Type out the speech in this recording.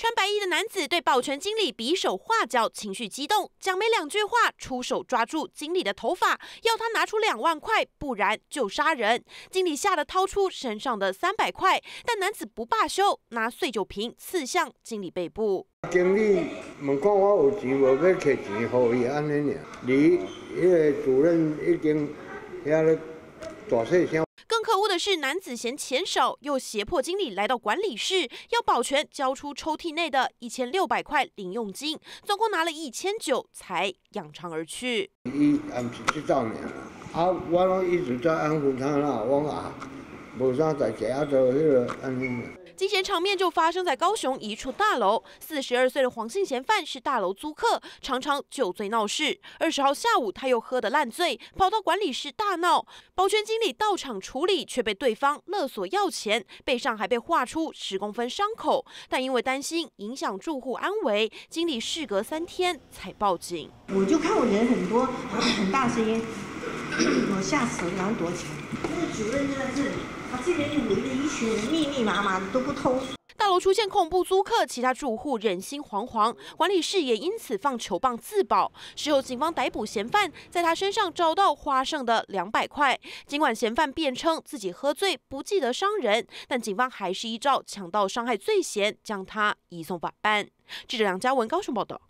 穿白衣的男子对保全经理比手画脚，情绪激动，讲没两句话，出手抓住经理的头发，要他拿出2万块，不然就杀人。经理吓得掏出身上的300块，但男子不罢休，拿碎酒瓶刺向经理背部。经理问讲我有钱无？要摕钱给伊安尼尔，你迄个主任已经遐咧大细声。 更可恶的是，男子嫌钱少，又胁迫经理来到管理室，要保全交出抽屉内的1600块零用金，总共拿了1900才扬长而去。伊暗时去找你啊，我拢一直在安抚他啦，我啊无啥代志啊，就迄个安尼。 惊险场面就发生在高雄一处大楼，42岁的黄姓嫌犯是大楼租客，常常酒醉闹事。20号下午，他又喝得烂醉，跑到管理室大闹，保全经理到场处理，却被对方勒索要钱，背上还被划出10公分伤口。但因为担心影响住户安危，经理事隔3天才报警。我就看我人很多，很大声音，我吓死了，然后躲起来。那个主任就在这里。 这边有一群人密密麻麻的都不偷。大楼出现恐怖租客，其他住户人心惶惶，管理室也因此放球棒自保。事后警方逮捕嫌犯，在他身上找到花剩的200块。尽管嫌犯辩称自己喝醉不记得伤人，但警方还是依照强盗伤害罪嫌将他移送法办。记者梁嘉文高雄报道。